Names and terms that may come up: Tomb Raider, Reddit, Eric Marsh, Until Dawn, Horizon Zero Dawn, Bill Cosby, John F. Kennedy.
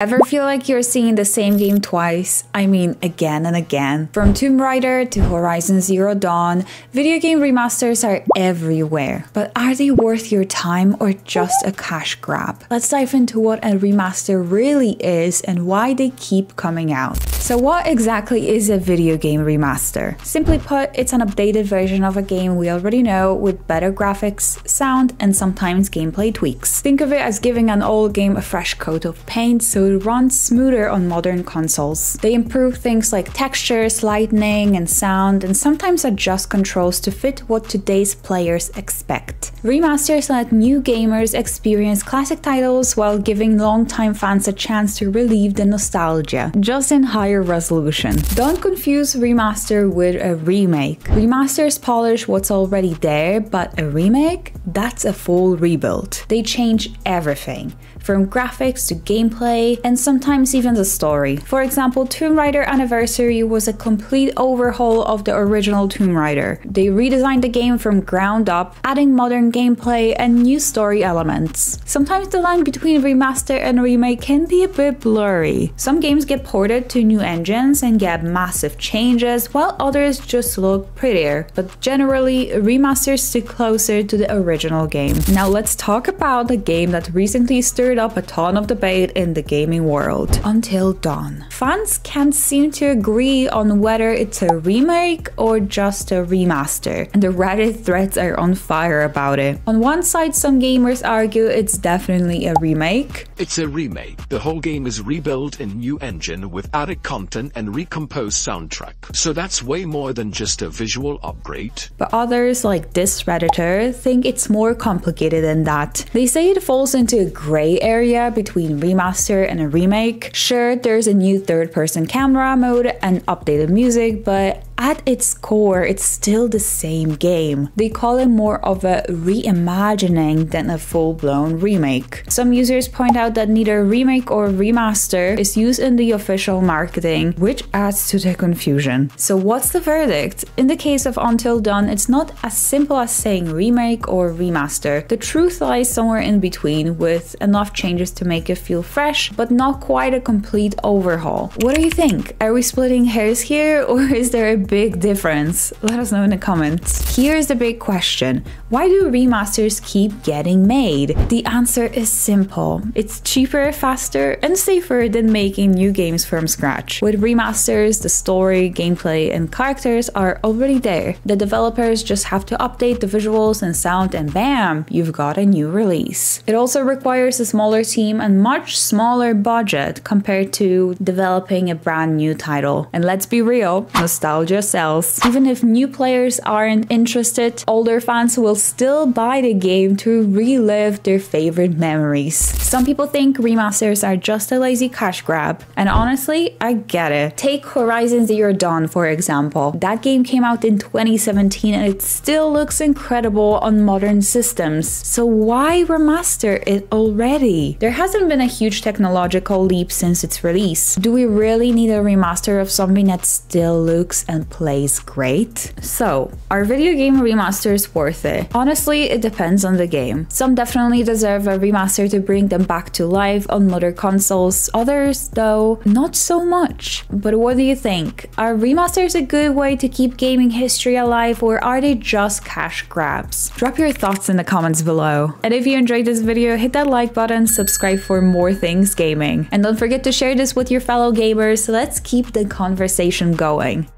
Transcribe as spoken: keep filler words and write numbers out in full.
Ever feel like you're seeing the same game twice? I mean, again and again. From Tomb Raider to Horizon Zero Dawn, video game remasters are everywhere. But are they worth your time or just a cash grab? Let's dive into what a remaster really is and why they keep coming out. So what exactly is a video game remaster? Simply put, it's an updated version of a game we already know with better graphics, sound, and sometimes gameplay tweaks. Think of it as giving an old game a fresh coat of paint so it runs smoother on modern consoles. They improve things like textures, lighting, and sound, and sometimes adjust controls to fit what today's players expect. Remasters let new gamers experience classic titles while giving longtime fans a chance to relieve the nostalgia, just in higher resolution. Don't confuse remaster with a remake. Remasters polish what's already there, but a remake? That's a full rebuild. They change everything, from graphics to gameplay, and sometimes even the story. For example, Tomb Raider Anniversary was a complete overhaul of the original Tomb Raider. They redesigned the game from ground up, adding modern gameplay and new story elements. Sometimes the line between remaster and remake can be a bit blurry. Some games get ported to new engines and get massive changes, while others just look prettier. But generally, remasters stick closer to the original game. Now let's talk about a game that recently stirred up a ton of debate in the game gaming world, Until Dawn. Fans can't seem to agree on whether it's a remake or just a remaster, and the Reddit threads are on fire about it. On one side, some gamers argue it's definitely a remake. It's a remake. The whole game is rebuilt in new engine with added content and recomposed soundtrack, so that's way more than just a visual upgrade. But others, like this Redditor, think it's more complicated than that. They say it falls into a gray area between remaster and a remake. Sure, there's a new third-person camera mode and updated music, but at its core, it's still the same game. They call it more of a reimagining than a full-blown remake. Some users point out that neither remake or remaster is used in the official marketing, which adds to the confusion. So what's the verdict? In the case of Until Dawn, it's not as simple as saying remake or remaster. The truth lies somewhere in between, with enough changes to make it feel fresh, but not quite a complete overhaul. What do you think? Are we splitting hairs here, or is there a big difference? Let us know in the comments. Here's the big question. Why do remasters keep getting made? The answer is simple. It's cheaper, faster, and safer than making new games from scratch. With remasters, the story, gameplay, and characters are already there. The developers just have to update the visuals and sound, and bam, you've got a new release. It also requires a smaller team and much smaller budget compared to developing a brand new title. And let's be real, nostalgia sells. Even if new players aren't interested, older fans will still buy the game to relive their favorite memories. Some people think remasters are just a lazy cash grab, and honestly, I get it. Take Horizon Zero Dawn, for example. That game came out in twenty seventeen and it still looks incredible on modern systems. So why remaster it already? There hasn't been a huge technological leap since its release. Do we really need a remaster of something that still looks and plays great? So, are video game remasters worth it? Honestly, it depends on the game. Some definitely deserve a remaster to bring them back to life on modern consoles, others, though, not so much. But what do you think? Are remasters a good way to keep gaming history alive, or are they just cash grabs? Drop your thoughts in the comments below. And if you enjoyed this video, hit that like button, subscribe for more things gaming. And don't forget to share this with your fellow gamers. Let's keep the conversation going.